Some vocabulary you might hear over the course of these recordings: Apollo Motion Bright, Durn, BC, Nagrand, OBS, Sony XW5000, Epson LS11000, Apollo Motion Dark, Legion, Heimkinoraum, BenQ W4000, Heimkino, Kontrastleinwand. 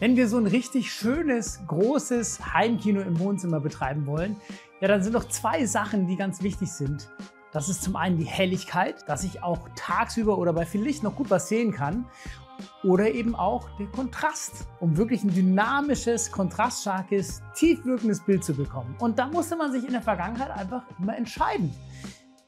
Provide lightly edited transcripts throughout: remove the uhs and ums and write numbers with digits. Wenn wir so ein richtig schönes, großes Heimkino im Wohnzimmer betreiben wollen, ja, dann sind noch zwei Sachen, die ganz wichtig sind. Das ist zum einen die Helligkeit, dass ich auch tagsüber oder bei viel Licht noch gut was sehen kann. Oder eben auch der Kontrast, um wirklich ein dynamisches, kontraststarkes, tiefwirkendes Bild zu bekommen. Und da musste man sich in der Vergangenheit einfach immer entscheiden.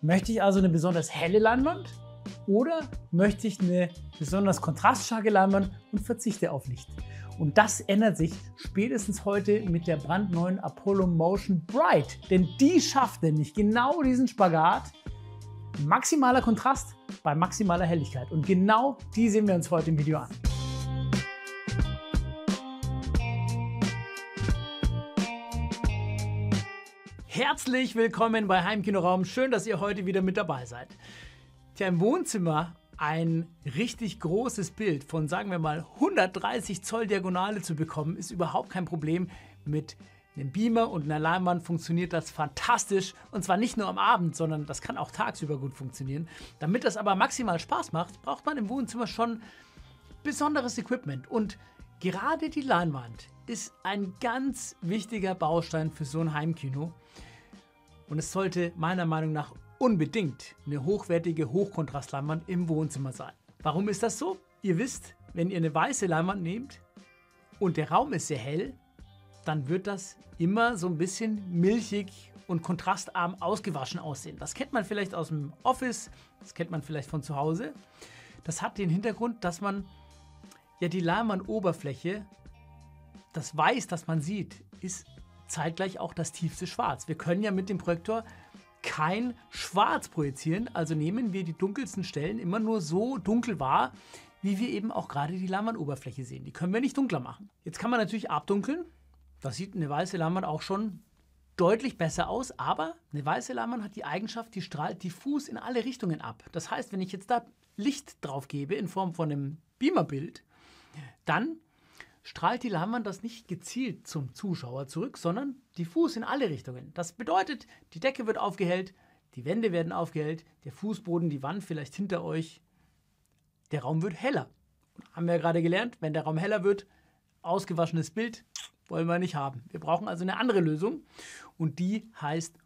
Möchte ich also eine besonders helle Leinwand oder möchte ich eine besonders kontraststarke Leinwand und verzichte auf Licht? Und das ändert sich spätestens heute mit der brandneuen Apollo Motion Bright. Denn die schafft nämlich genau diesen Spagat, maximaler Kontrast bei maximaler Helligkeit. Und genau die sehen wir uns heute im Video an. Herzlich willkommen bei Heimkinoraum. Schön, dass ihr heute wieder mit dabei seid. Tja, im Wohnzimmer ein richtig großes Bild von, sagen wir mal, 130 Zoll Diagonale zu bekommen, ist überhaupt kein Problem. Mit einem Beamer und einer Leinwand funktioniert das fantastisch. Und zwar nicht nur am Abend, sondern das kann auch tagsüber gut funktionieren. Damit das aber maximal Spaß macht, braucht man im Wohnzimmer schon besonderes Equipment. Und gerade die Leinwand ist ein ganz wichtiger Baustein für so ein Heimkino. Und es sollte meiner Meinung nach unbedingt eine hochwertige Hochkontrastleinwand im Wohnzimmer sein. Warum ist das so? Ihr wisst, wenn ihr eine weiße Leinwand nehmt und der Raum ist sehr hell, dann wird das immer so ein bisschen milchig und kontrastarm ausgewaschen aussehen. Das kennt man vielleicht aus dem Office, das kennt man vielleicht von zu Hause. Das hat den Hintergrund, dass man ja die Leinwandoberfläche, das Weiß, das man sieht, ist zeitgleich auch das tiefste Schwarz. Wir können ja mit dem Projektor kein Schwarz projizieren, also nehmen wir die dunkelsten Stellen immer nur so dunkel wahr, wie wir eben auch gerade die Leinwandoberfläche sehen. Die können wir nicht dunkler machen. Jetzt kann man natürlich abdunkeln. Das sieht eine weiße Leinwand auch schon deutlich besser aus, aber eine weiße Leinwand hat die Eigenschaft, die strahlt diffus in alle Richtungen ab. Das heißt, wenn ich jetzt da Licht drauf gebe in Form von einem Beamerbild, dann strahlt die Leinwand das nicht gezielt zum Zuschauer zurück, sondern diffus in alle Richtungen. Das bedeutet, die Decke wird aufgehellt, die Wände werden aufgehellt, der Fußboden, die Wand vielleicht hinter euch. Der Raum wird heller. Haben wir ja gerade gelernt, wenn der Raum heller wird, ausgewaschenes Bild wollen wir nicht haben. Wir brauchen also eine andere Lösung und die heißt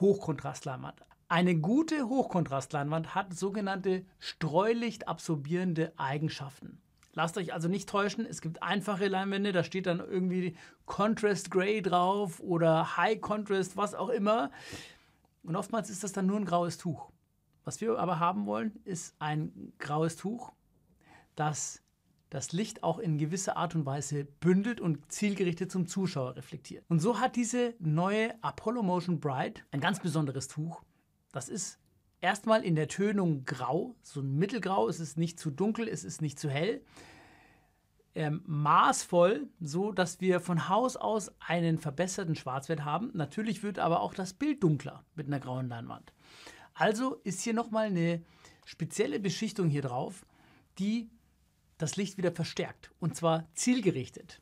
Hochkontrastleinwand. Eine gute Hochkontrastleinwand hat sogenannte streulichtabsorbierende Eigenschaften. Lasst euch also nicht täuschen, es gibt einfache Leinwände, da steht dann irgendwie Contrast Grey drauf oder High Contrast, was auch immer. Und oftmals ist das dann nur ein graues Tuch. Was wir aber haben wollen, ist ein graues Tuch, das das Licht auch in gewisser Art und Weise bündelt und zielgerichtet zum Zuschauer reflektiert. Und so hat diese neue Apollo Motion Bright ein ganz besonderes Tuch. Das ist erstmal in der Tönung grau, so ein Mittelgrau, es ist nicht zu dunkel, es ist nicht zu hell. Maßvoll, so dass wir von Haus aus einen verbesserten Schwarzwert haben. Natürlich wird aber auch das Bild dunkler mit einer grauen Leinwand. Also ist hier nochmal eine spezielle Beschichtung hier drauf, die das Licht wieder verstärkt und zwar zielgerichtet.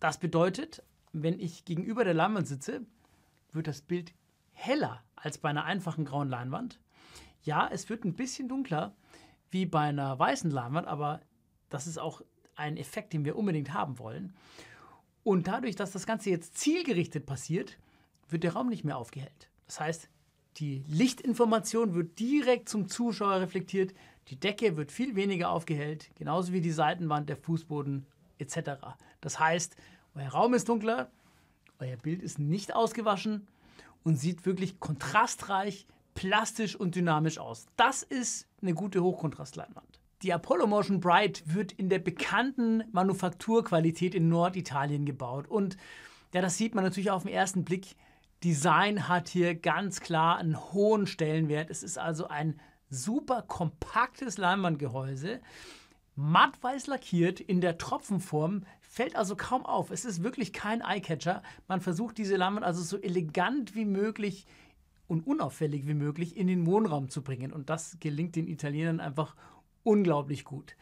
Das bedeutet, wenn ich gegenüber der Leinwand sitze, wird das Bild heller als bei einer einfachen grauen Leinwand. Ja, es wird ein bisschen dunkler wie bei einer weißen Leinwand, aber das ist auch ein Effekt, den wir unbedingt haben wollen. Und dadurch, dass das Ganze jetzt zielgerichtet passiert, wird der Raum nicht mehr aufgehellt. Das heißt, die Lichtinformation wird direkt zum Zuschauer reflektiert, die Decke wird viel weniger aufgehellt, genauso wie die Seitenwand, der Fußboden etc. Das heißt, euer Raum ist dunkler, euer Bild ist nicht ausgewaschen und sieht wirklich kontrastreich, plastisch und dynamisch aus. Das ist eine gute Hochkontrastleinwand. Die Apollo Motion Bright wird in der bekannten Manufakturqualität in Norditalien gebaut. Und ja, das sieht man natürlich auf den ersten Blick. Design hat hier ganz klar einen hohen Stellenwert. Es ist also ein super kompaktes Leinwandgehäuse, mattweiß lackiert, in der Tropfenform, fällt also kaum auf. Es ist wirklich kein Eyecatcher. Man versucht diese Leinwand also so elegant wie möglich und unauffällig wie möglich in den Wohnraum zu bringen. Und das gelingt den Italienern einfach unglaublich gut.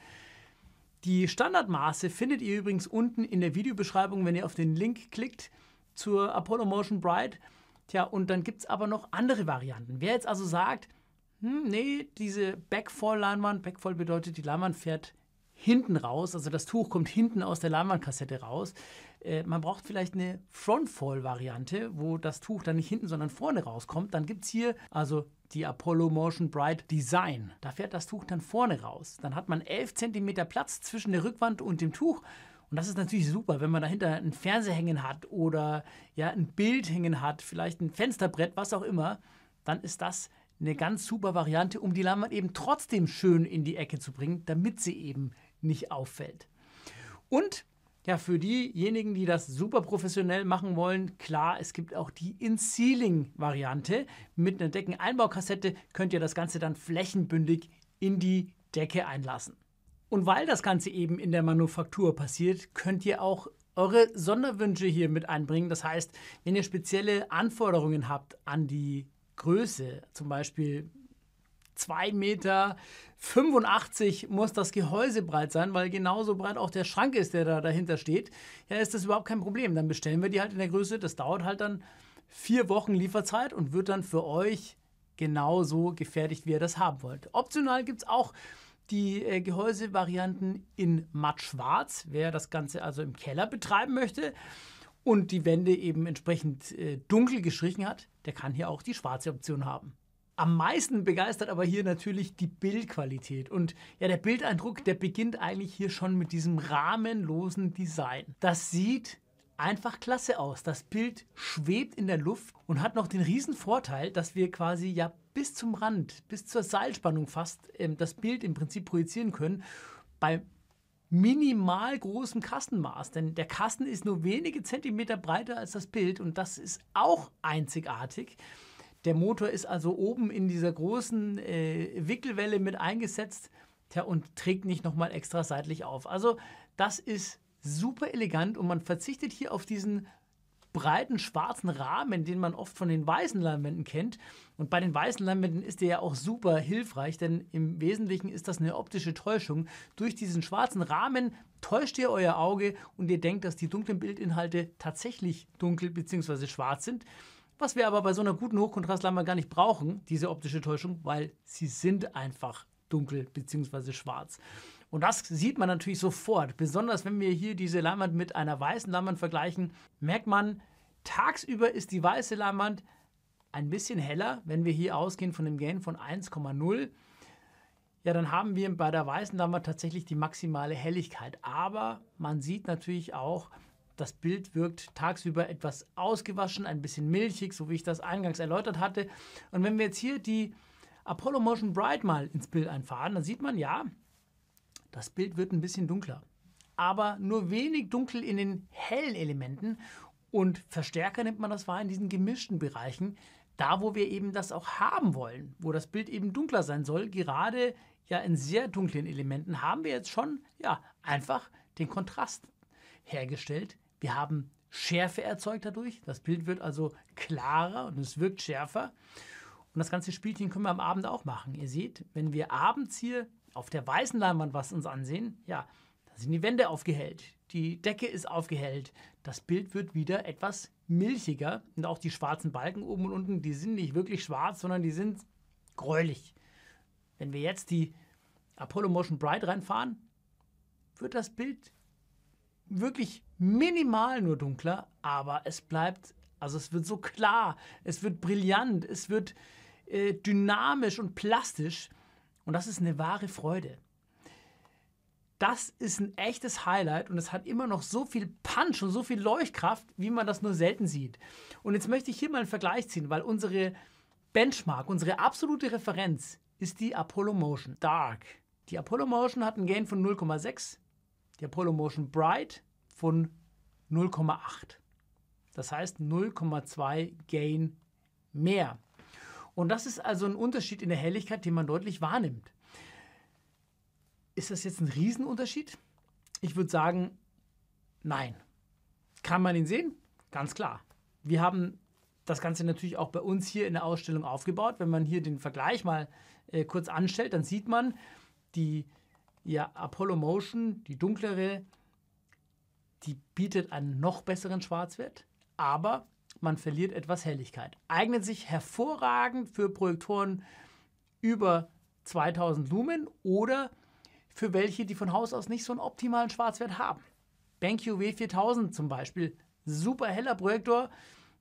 Die Standardmaße findet ihr übrigens unten in der Videobeschreibung, wenn ihr auf den Link klickt zur Apollo Motion Bright. Tja, und dann gibt es aber noch andere Varianten. Wer jetzt also sagt, nee, diese Backfall-Leinwand, Backfall bedeutet, die Leinwand fährt hinten raus, also das Tuch kommt hinten aus der Leinwandkassette raus. Man braucht vielleicht eine Frontfall-Variante, wo das Tuch dann nicht hinten, sondern vorne rauskommt. Dann gibt es hier also die Apollo Motion Bright Design. Da fährt das Tuch dann vorne raus. Dann hat man 11 cm Platz zwischen der Rückwand und dem Tuch. Und das ist natürlich super, wenn man dahinter einen Fernseher hängen hat oder ja, ein Bild hängen hat, vielleicht ein Fensterbrett, was auch immer, dann ist das eine ganz super Variante, um die Leinwand eben trotzdem schön in die Ecke zu bringen, damit sie eben nicht auffällt. Und ja, für diejenigen, die das super professionell machen wollen, klar, es gibt auch die In-Ceiling-Variante. Mit einer Deckeneinbaukassette könnt ihr das Ganze dann flächenbündig in die Decke einlassen. Und weil das Ganze eben in der Manufaktur passiert, könnt ihr auch eure Sonderwünsche hier mit einbringen. Das heißt, wenn ihr spezielle Anforderungen habt an die Größe, zum Beispiel 2,85 Meter muss das Gehäuse breit sein, weil genauso breit auch der Schrank ist, der da dahinter steht, ja, ist das überhaupt kein Problem. Dann bestellen wir die halt in der Größe. Das dauert halt dann 4 Wochen Lieferzeit und wird dann für euch genauso gefertigt, wie ihr das haben wollt. Optional gibt es auch die Gehäusevarianten in mattschwarz, wer das Ganze also im Keller betreiben möchte und die Wände eben entsprechend dunkel gestrichen hat, der kann hier auch die schwarze Option haben. Am meisten begeistert aber hier natürlich die Bildqualität. Und ja, der Bildeindruck, der beginnt eigentlich hier schon mit diesem rahmenlosen Design. Das sieht einfach klasse aus. Das Bild schwebt in der Luft und hat noch den riesen Vorteil, dass wir quasi ja bis zum Rand, bis zur Seilspannung fast das Bild im Prinzip projizieren können bei minimal großem Kastenmaß. Denn der Kasten ist nur wenige Zentimeter breiter als das Bild und das ist auch einzigartig. Der Motor ist also oben in dieser großen Wickelwelle mit eingesetzt, tja, und trägt nicht nochmal extra seitlich auf. Also das ist super elegant und man verzichtet hier auf diesen breiten schwarzen Rahmen, den man oft von den weißen Leinwänden kennt. Und bei den weißen Leinwänden ist der ja auch super hilfreich, denn im Wesentlichen ist das eine optische Täuschung. Durch diesen schwarzen Rahmen täuscht ihr euer Auge und ihr denkt, dass die dunklen Bildinhalte tatsächlich dunkel bzw. schwarz sind. Was wir aber bei so einer guten Hochkontrastleinwand gar nicht brauchen, diese optische Täuschung, weil sie sind einfach dunkel bzw. schwarz. Und das sieht man natürlich sofort. Besonders wenn wir hier diese Leinwand mit einer weißen Leinwand vergleichen, merkt man, tagsüber ist die weiße Leinwand ein bisschen heller. Wenn wir hier ausgehen von dem Gain von 1,0, ja, dann haben wir bei der weißen Leinwand tatsächlich die maximale Helligkeit. Aber man sieht natürlich auch, das Bild wirkt tagsüber etwas ausgewaschen, ein bisschen milchig, so wie ich das eingangs erläutert hatte. Und wenn wir jetzt hier die Apollo Motion Bright mal ins Bild einfahren, dann sieht man ja, das Bild wird ein bisschen dunkler, aber nur wenig dunkel in den hellen Elementen und Verstärker nimmt man das wahr in diesen gemischten Bereichen, da wo wir eben das auch haben wollen, wo das Bild eben dunkler sein soll. Gerade ja in sehr dunklen Elementen haben wir jetzt schon ja einfach den Kontrast hergestellt. Wir haben Schärfe erzeugt dadurch, das Bild wird also klarer und es wirkt schärfer. Und das ganze Spielchen können wir am Abend auch machen. Ihr seht, wenn wir abends hier auf der weißen Leinwand was uns ansehen, ja, da sind die Wände aufgehellt, die Decke ist aufgehellt, das Bild wird wieder etwas milchiger und auch die schwarzen Balken oben und unten, die sind nicht wirklich schwarz, sondern die sind gräulich. Wenn wir jetzt die Apollo Motion Bright reinfahren, wird das Bild wirklich minimal nur dunkler, aber es bleibt, also es wird so klar, es wird brillant, es wird dynamisch und plastisch. Und das ist eine wahre Freude. Das ist ein echtes Highlight und es hat immer noch so viel Punch und so viel Leuchtkraft, wie man das nur selten sieht. Und jetzt möchte ich hier mal einen Vergleich ziehen, weil unsere Benchmark, unsere absolute Referenz ist die Apollo Motion Dark. Die Apollo Motion hat einen Gain von 0,6, die Apollo Motion Bright von 0,8. Das heißt 0,2 Gain mehr. Und das ist also ein Unterschied in der Helligkeit, den man deutlich wahrnimmt. Ist das jetzt ein Riesenunterschied? Ich würde sagen, nein. Kann man ihn sehen? Ganz klar. Wir haben das Ganze natürlich auch bei uns hier in der Ausstellung aufgebaut. Wenn man hier den Vergleich mal kurz anstellt, dann sieht man, die ja, Apollo Motion, die dunklere, die bietet einen noch besseren Schwarzwert, aber man verliert etwas Helligkeit. Eignet sich hervorragend für Projektoren über 2000 Lumen oder für welche, die von Haus aus nicht so einen optimalen Schwarzwert haben. BenQ W4000 zum Beispiel, super heller Projektor,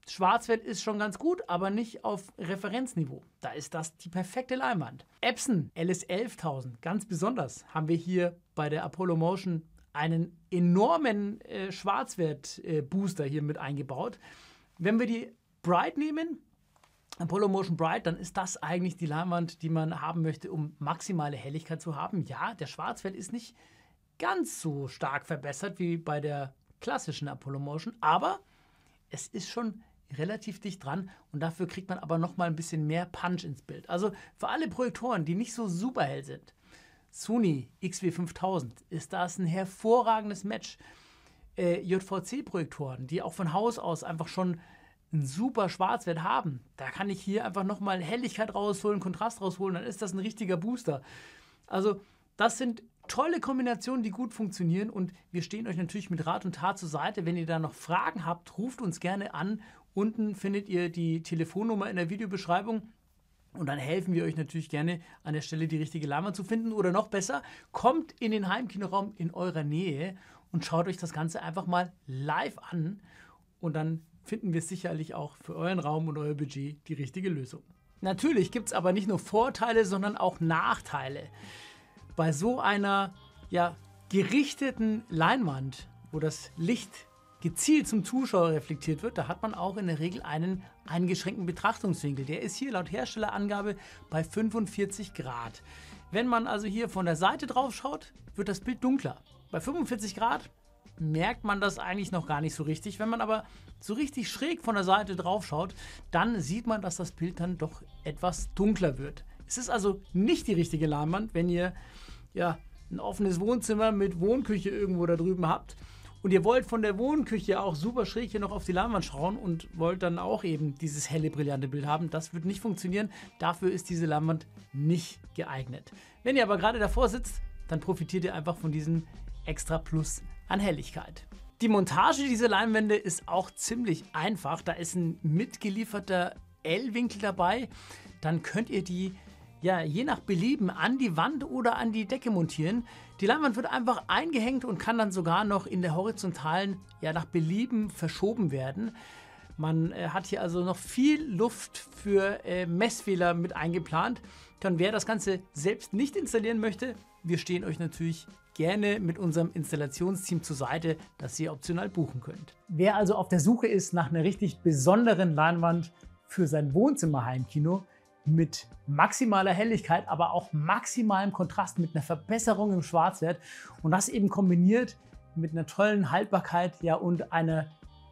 Schwarzwert ist schon ganz gut, aber nicht auf Referenzniveau. Da ist das die perfekte Leinwand. Epson LS11000, ganz besonders haben wir hier bei der Apollo Motion einen enormen Schwarzwert-Booster hier mit eingebaut. Wenn wir die Bright nehmen, Apollo Motion Bright, dann ist das eigentlich die Leinwand, die man haben möchte, um maximale Helligkeit zu haben. Ja, der Schwarzwert ist nicht ganz so stark verbessert wie bei der klassischen Apollo Motion, aber es ist schon relativ dicht dran und dafür kriegt man aber nochmal ein bisschen mehr Punch ins Bild. Also für alle Projektoren, die nicht so super hell sind, Sony XW5000 ist das ein hervorragendes Match. JVC-Projektoren, die auch von Haus aus einfach schon einen super Schwarzwert haben, da kann ich hier einfach nochmal Helligkeit rausholen, Kontrast rausholen, dann ist das ein richtiger Booster. Also das sind tolle Kombinationen, die gut funktionieren und wir stehen euch natürlich mit Rat und Tat zur Seite. Wenn ihr da noch Fragen habt, ruft uns gerne an. Unten findet ihr die Telefonnummer in der Videobeschreibung und dann helfen wir euch natürlich gerne an der Stelle die richtige Leinwand zu finden oder noch besser, kommt in den Heimkinoraum in eurer Nähe und schaut euch das Ganze einfach mal live an und dann finden wir sicherlich auch für euren Raum und euer Budget die richtige Lösung. Natürlich gibt es aber nicht nur Vorteile, sondern auch Nachteile. Bei so einer gerichteten Leinwand, wo das Licht gezielt zum Zuschauer reflektiert wird, da hat man auch in der Regel einen eingeschränkten Betrachtungswinkel. Der ist hier laut Herstellerangabe bei 45 Grad. Wenn man also hier von der Seite drauf schaut, wird das Bild dunkler. Bei 45 Grad merkt man das eigentlich noch gar nicht so richtig. Wenn man aber so richtig schräg von der Seite drauf schaut, dann sieht man, dass das Bild dann doch etwas dunkler wird. Es ist also nicht die richtige Leinwand, wenn ihr ein offenes Wohnzimmer mit Wohnküche irgendwo da drüben habt und ihr wollt von der Wohnküche auch super schräg hier noch auf die Leinwand schauen und wollt dann auch eben dieses helle, brillante Bild haben. Das wird nicht funktionieren, dafür ist diese Leinwand nicht geeignet. Wenn ihr aber gerade davor sitzt, dann profitiert ihr einfach von diesem extra Plus an Helligkeit. Die Montage dieser Leinwände ist auch ziemlich einfach, da ist ein mitgelieferter L-Winkel dabei, dann könnt ihr die je nach Belieben an die Wand oder an die Decke montieren. Die Leinwand wird einfach eingehängt und kann dann sogar noch in der horizontalen nach Belieben verschoben werden. Man hat hier also noch viel Luft für Messfehler mit eingeplant. Dann wer das Ganze selbst nicht installieren möchte, wir stehen euch natürlich gerne mit unserem Installationsteam zur Seite, dass ihr optional buchen könnt. Wer also auf der Suche ist nach einer richtig besonderen Leinwand für sein Wohnzimmerheimkino mit maximaler Helligkeit, aber auch maximalem Kontrast mit einer Verbesserung im Schwarzwert und das eben kombiniert mit einer tollen Haltbarkeit und einer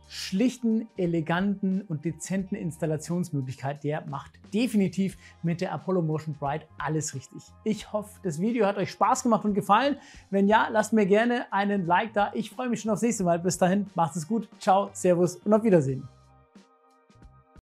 schlichten, eleganten und dezenten Installationsmöglichkeit, der macht definitiv mit der Apollo Motion Bright alles richtig. Ich hoffe, das Video hat euch Spaß gemacht und gefallen. Wenn ja, lasst mir gerne einen Like da. Ich freue mich schon aufs nächste Mal. Bis dahin, macht es gut. Ciao, Servus und auf Wiedersehen.